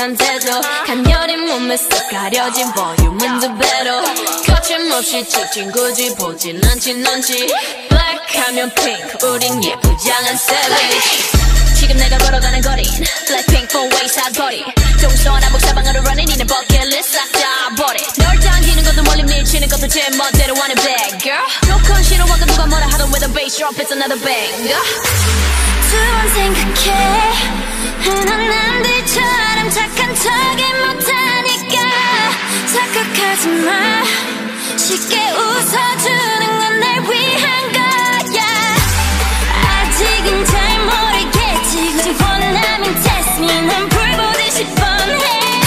산세도 간여린 몸에 쓱 가려진 볼륨은 더 배로 거침없이 찍힌 굳이 보진 않지 넌지 블랙하면 핑크 우린 예쁘장한 셀리 지금 내가 걸어가는 거린 블랙핑크 4-way 사거리 동서한 한복 사방으로 running 니네 버킷리스트 싹 다 버린 널 당기는 것도 멀리 밀치는 것도 제 멋대로 하는 bad girl 조건 싫어하고 누가 뭐라 하던 with a bass drop it's another banger 두 번 생각해 흔한 남들처럼 착한 척이 못하니까 착각하지 마 쉽게 웃어주는 건 날 위한 거야 아직은 잘 모르겠지 굳이 원하면 test me 난 불보듯이 뻔해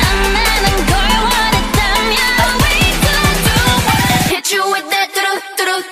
만만한 걸 원했다면 we could do it hit you with that 뚜루뚜루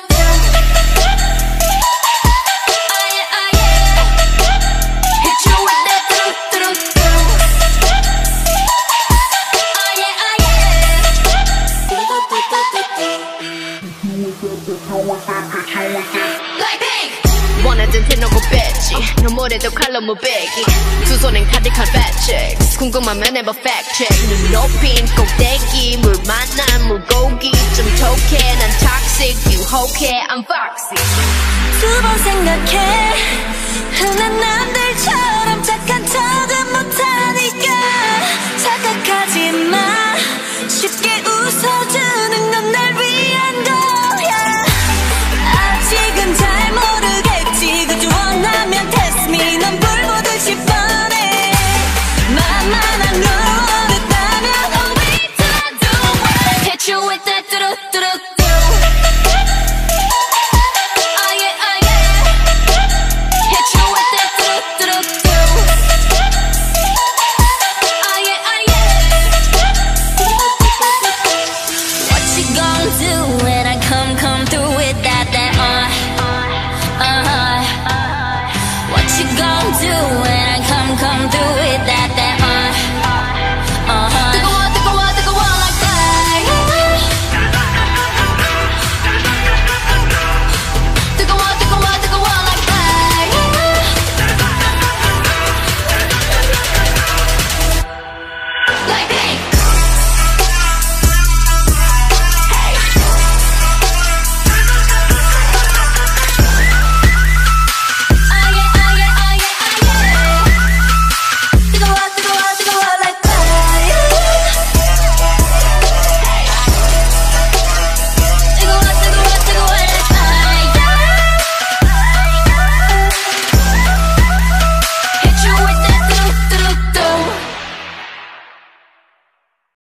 원하던 대놓고 뺐지 눈물에도 칼로 무배기 두 손엔 가득한 fact checks 궁금하면 never fact check 눈 높인 꼭대기 물 만난 물고기 좀 톡해 난 toxic 유혹해 I'm foxy 두 번 생각해 흔한 남들처럼 착한 척은 못하니까 착각하지 마 쉽게 웃어줘